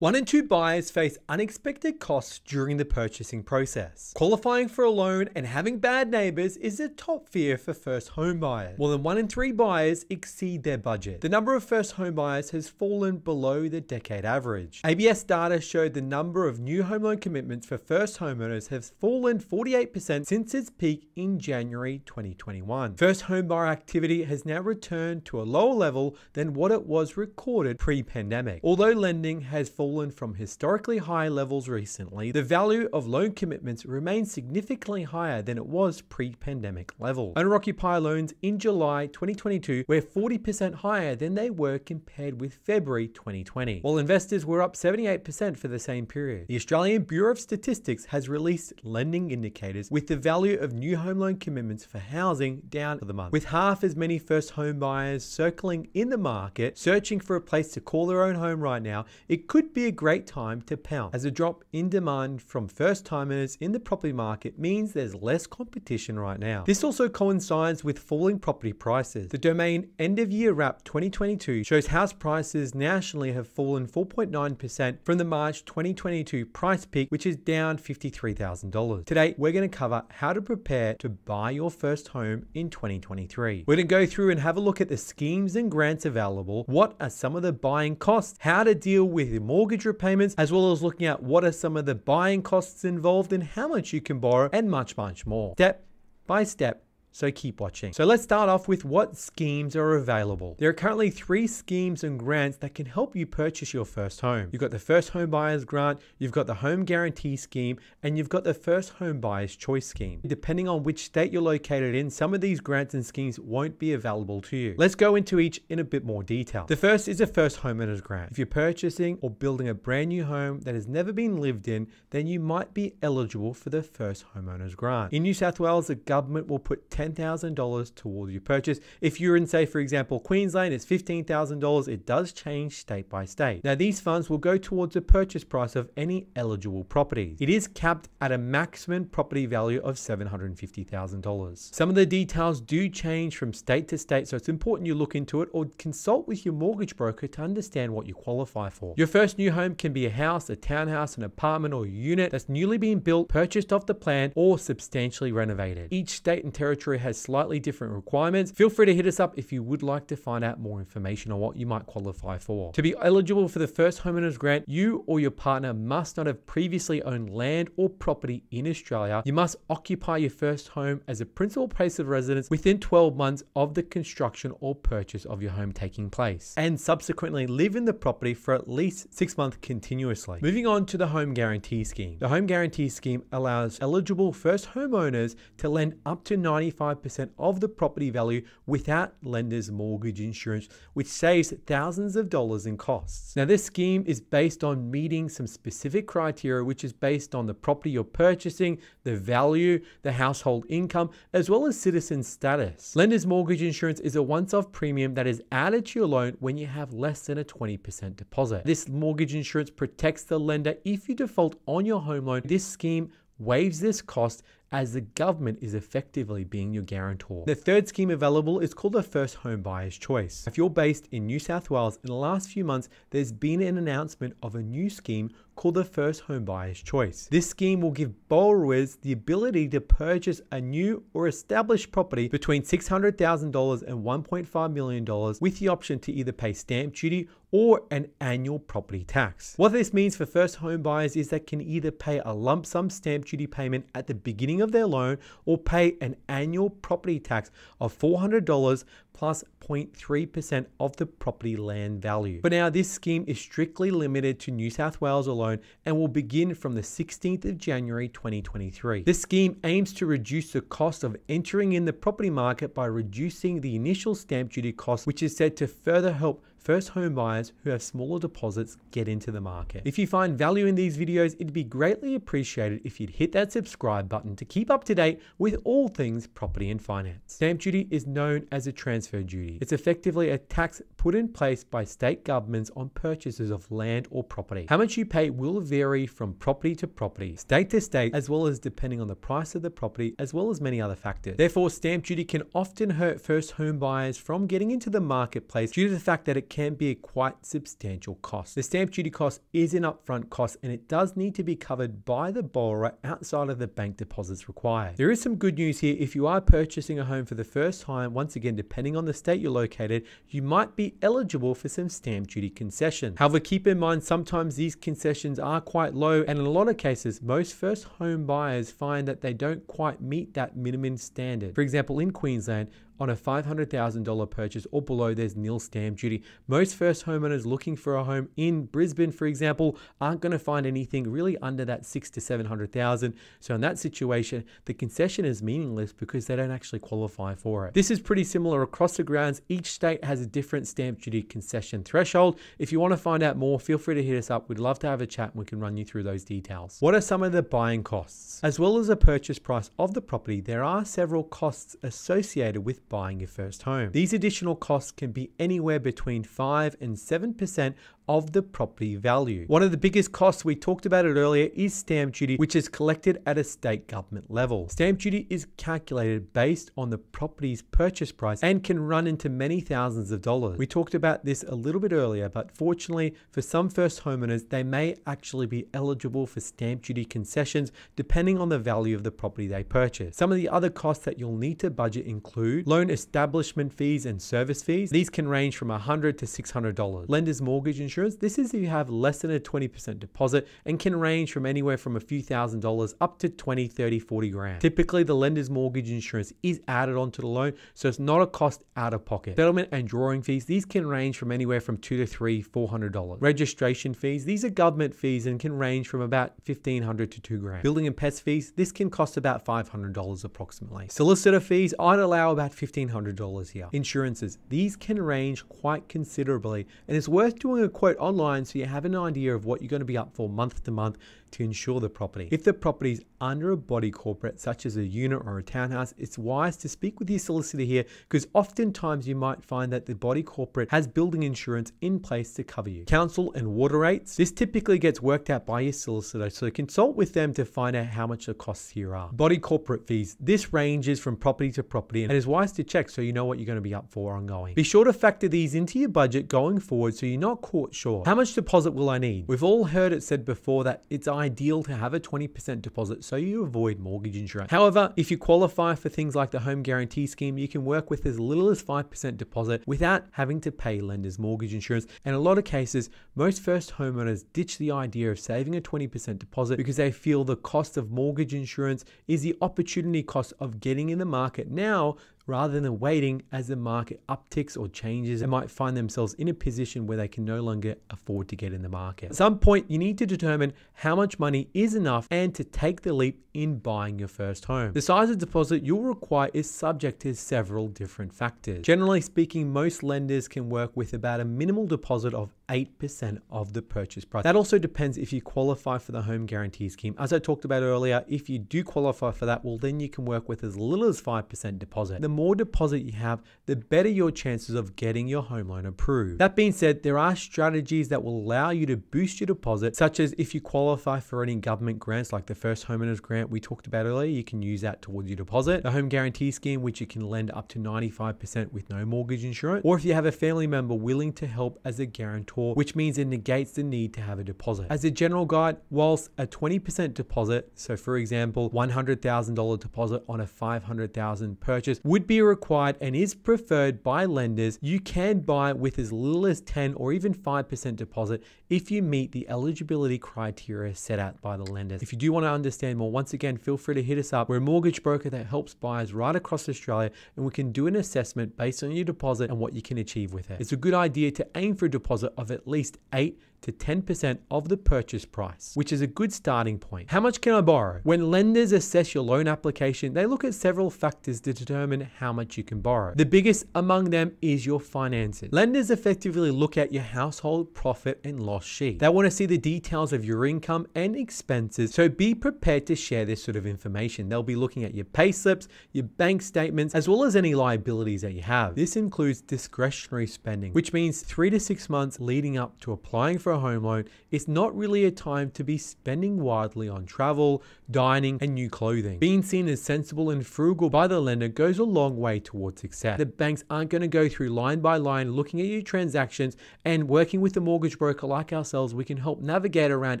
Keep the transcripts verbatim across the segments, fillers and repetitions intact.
One in two buyers face unexpected costs during the purchasing process. Qualifying for a loan and having bad neighbors is a top fear for first home buyers. More than one in three buyers exceed their budget. The number of first home buyers has fallen below the decade average. A B S data showed the number of new home loan commitments for first homeowners has fallen forty-eight percent since its peak in January twenty twenty-one. First home buyer activity has now returned to a lower level than what it was recorded pre-pandemic. Although lending has fallen Fallen from historically high levels recently, the value of loan commitments remains significantly higher than it was pre-pandemic level. Owner-occupier loans in July twenty twenty-two were forty percent higher than they were compared with February twenty twenty, while investors were up seventy-eight percent for the same period. The Australian Bureau of Statistics has released lending indicators with the value of new home loan commitments for housing down for the month, with half as many first home buyers circling in the market, searching for a place to call their own home right now. It could be be a great time to pounce, as a drop in demand from first-timers in the property market means there's less competition right now. This also coincides with falling property prices. The domain End of Year Wrap twenty twenty-two shows house prices nationally have fallen four point nine percent from the March twenty twenty-two price peak, which is down fifty-three thousand dollars. Today, we're going to cover how to prepare to buy your first home in twenty twenty-three. We're going to go through and have a look at the schemes and grants available, what are some of the buying costs, how to deal with the mortgage mortgage repayments, as well as looking at what are some of the buying costs involved and how much you can borrow, and much, much more. Step by step. So keep watching. So let's start off with what schemes are available. There are currently three schemes and grants that can help you purchase your first home. You've got the First Home Buyers Grant, you've got the Home Guarantee Scheme, and you've got the First Home Buyers Choice Scheme. Depending on which state you're located in, some of these grants and schemes won't be available to you. Let's go into each in a bit more detail. The first is a First Homeowners Grant. If you're purchasing or building a brand new home that has never been lived in, then you might be eligible for the First Homeowners Grant. In New South Wales, the government will put ten thousand dollars towards your purchase. If you're in, say, for example, Queensland, it's fifteen thousand dollars. It does change state by state. Now, these funds will go towards the purchase price of any eligible property. It is capped at a maximum property value of seven hundred fifty thousand dollars. Some of the details do change from state to state, so it's important you look into it or consult with your mortgage broker to understand what you qualify for. Your first new home can be a house, a townhouse, an apartment, or a unit that's newly being built, purchased off the plan, or substantially renovated. Each state and territory has slightly different requirements. Feel free to hit us up if you would like to find out more information on what you might qualify for. To be eligible for the First Homeowners Grant, you or your partner must not have previously owned land or property in Australia. You must occupy your first home as a principal place of residence within twelve months of the construction or purchase of your home taking place, and subsequently live in the property for at least six months continuously. Moving on to the Home Guarantee Scheme. The Home Guarantee Scheme allows eligible first homeowners to lend up to ninety-five percent of the property value without lender's mortgage insurance, which saves thousands of dollars in costs. Now, this scheme is based on meeting some specific criteria, which is based on the property you're purchasing, the value, the household income, as well as citizen status. Lender's mortgage insurance is a once-off premium that is added to your loan when you have less than a twenty percent deposit. This mortgage insurance protects the lender if you default on your home loan. This scheme waives this cost, as the government is effectively being your guarantor. The third scheme available is called the First Home Buyer's Choice. If you're based in New South Wales, in the last few months, there's been an announcement of a new scheme called the First Home Buyer's Choice. This scheme will give borrowers the ability to purchase a new or established property between six hundred thousand dollars and one point five million dollars, with the option to either pay stamp duty or an annual property tax. What this means for first home buyers is they can either pay a lump sum stamp duty payment at the beginning of their loan or pay an annual property tax of four hundred dollars plus zero point three percent of the property land value. For now, this scheme is strictly limited to New South Wales alone and will begin from the sixteenth of January twenty twenty-three. This scheme aims to reduce the cost of entering in the property market by reducing the initial stamp duty cost, which is said to further help first home buyers who have smaller deposits get into the market. If you find value in these videos, it'd be greatly appreciated if you'd hit that subscribe button to keep up to date with all things property and finance. Stamp duty is known as a transfer duty. It's effectively a tax put in place by state governments on purchases of land or property. How much you pay will vary from property to property, state to state, as well as depending on the price of the property, as well as many other factors. Therefore, stamp duty can often hurt first home buyers from getting into the marketplace due to the fact that it can can be a quite substantial cost. The stamp duty cost is an upfront cost and it does need to be covered by the borrower outside of the bank deposits required. There is some good news here. If you are purchasing a home for the first time, once again, depending on the state you're located, you might be eligible for some stamp duty concessions. However, keep in mind, sometimes these concessions are quite low, and in a lot of cases, most first home buyers find that they don't quite meet that minimum standard. For example, in Queensland, on a five hundred thousand dollar purchase or below, there's nil stamp duty. Most first homeowners looking for a home in Brisbane, for example, aren't going to find anything really under that six to seven hundred thousand. So in that situation, the concession is meaningless because they don't actually qualify for it. This is pretty similar across the grounds. Each state has a different stamp duty concession threshold. If you want to find out more, feel free to hit us up. We'd love to have a chat and we can run you through those details. What are some of the buying costs? As well as the purchase price of the property, there are several costs associated with buying your first home. These additional costs can be anywhere between five and seven percent of the property value. One of the biggest costs, we talked about it earlier, is stamp duty, which is collected at a state government level. Stamp duty is calculated based on the property's purchase price and can run into many thousands of dollars. We talked about this a little bit earlier, but fortunately for some first homeowners, they may actually be eligible for stamp duty concessions depending on the value of the property they purchase. Some of the other costs that you'll need to budget include loan establishment fees and service fees. These can range from one hundred to six hundred dollars. Lender's mortgage insurance. This is if you have less than a twenty percent deposit and can range from anywhere from a few thousand dollars up to twenty, thirty, forty grand. Typically, the lender's mortgage insurance is added onto the loan, so it's not a cost out of pocket. Settlement and drawing fees. These can range from anywhere from two to three, four hundred dollars. Registration fees. These are government fees and can range from about fifteen hundred to two grand. Building and pest fees. This can cost about five hundred dollars approximately. Solicitor fees. I'd allow about fifteen hundred dollars here. Insurances. These can range quite considerably, and it's worth doing a quote online so you have an idea of what you're going to be up for month to month to insure the property. If the property is under a body corporate, such as a unit or a townhouse, it's wise to speak with your solicitor here because oftentimes you might find that the body corporate has building insurance in place to cover you. Council and water rates. This typically gets worked out by your solicitor, so consult with them to find out how much the costs here are. Body corporate fees. This ranges from property to property and it's wise to check so you know what you're going to be up for ongoing. Be sure to factor these into your budget going forward so you're not caught short. How much deposit will I need? We've all heard it said before that it's ideal to have a twenty percent deposit so you avoid mortgage insurance. However, if you qualify for things like the home guarantee scheme, you can work with as little as five percent deposit without having to pay lender's mortgage insurance. And in a lot of cases, most first homeowners ditch the idea of saving a twenty percent deposit because they feel the cost of mortgage insurance is the opportunity cost of getting in the market now rather than waiting as the market upticks or changes. They might find themselves in a position where they can no longer afford to get in the market. At some point, you need to determine how much money is enough and to take the leap in buying your first home. The size of deposit you'll require is subject to several different factors. Generally speaking, most lenders can work with about a minimal deposit of eight percent of the purchase price. That also depends if you qualify for the home guarantee scheme. As I talked about earlier, if you do qualify for that, well, then you can work with as little as five percent deposit. The more deposit you have, the better your chances of getting your home loan approved. That being said, there are strategies that will allow you to boost your deposit, such as if you qualify for any government grants like the First Homeowners Grant we talked about earlier, you can use that towards your deposit. The Home Guarantee Scheme, which you can lend up to ninety-five percent with no mortgage insurance, or if you have a family member willing to help as a guarantor, which means it negates the need to have a deposit. As a general guide, whilst a twenty percent deposit, so for example, one hundred thousand dollar deposit on a five hundred thousand dollar purchase would be required and is preferred by lenders, you can buy with as little as ten or even five percent deposit if you meet the eligibility criteria set out by the lenders. If you do want to understand more, once again, feel free to hit us up. We're a mortgage broker that helps buyers right across Australia and we can do an assessment based on your deposit and what you can achieve with it. It's a good idea to aim for a deposit of at least eight to ten percent of the purchase price, which is a good starting point. How much can I borrow? When lenders assess your loan application, they look at several factors to determine how much you can borrow. The biggest among them is your finances. Lenders effectively look at your household profit and loss sheet. They want to see the details of your income and expenses, so be prepared to share this sort of information. They'll be looking at your pay slips, your bank statements, as well as any liabilities that you have. This includes discretionary spending, which means three to six months leading up to applying for for a home loan, it's not really a time to be spending wildly on travel, dining, and new clothing. Being seen as sensible and frugal by the lender goes a long way towards success. The banks aren't going to go through line by line looking at your transactions, and working with a mortgage broker like ourselves, we can help navigate around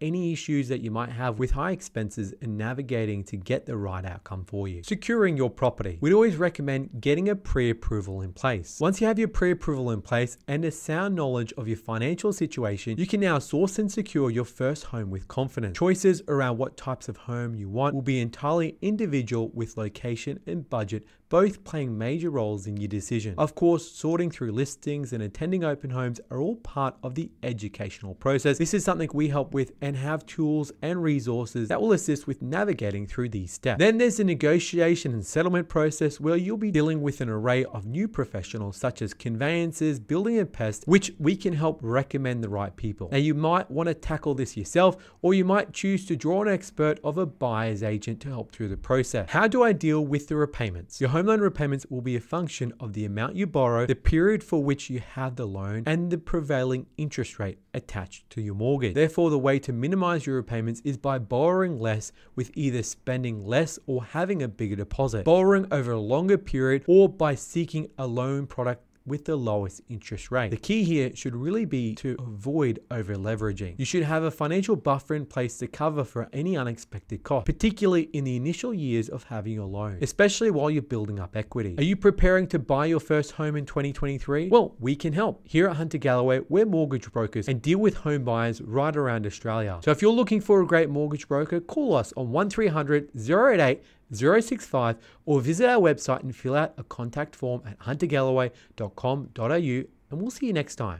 any issues that you might have with high expenses and navigating to get the right outcome for you. Securing your property. We'd always recommend getting a pre-approval in place. Once you have your pre-approval in place and a sound knowledge of your financial situation, you can now source and secure your first home with confidence. Choices around what types of home you want will be entirely individual, with location and budget both playing major roles in your decision. Of course, sorting through listings and attending open homes are all part of the educational process. This is something we help with and have tools and resources that will assist with navigating through these steps. Then there's the negotiation and settlement process, where you'll be dealing with an array of new professionals such as conveyancers, building and pest, which we can help recommend the right people. Now, you might want to tackle this yourself, or you might choose to draw an expert of a buyer's agent to help through the process. How do I deal with the repayments? Your home loan repayments will be a function of the amount you borrow, the period for which you have the loan, and the prevailing interest rate attached to your mortgage. Therefore, the way to minimize your repayments is by borrowing less, with either spending less or having a bigger deposit, borrowing over a longer period, or by seeking a loan product with the lowest interest rate. The key here should really be to avoid over leveraging. You should have a financial buffer in place to cover for any unexpected cost, particularly in the initial years of having a loan, especially while you're building up equity. Are you preparing to buy your first home in twenty twenty-three? Well, we can help. Here at Hunter Galloway, we're mortgage brokers and deal with home buyers right around Australia. So if you're looking for a great mortgage broker, call us on one three hundred, oh eight eight, oh six five or visit our website and fill out a contact form at hunter galloway dot com dot a u, and we'll see you next time.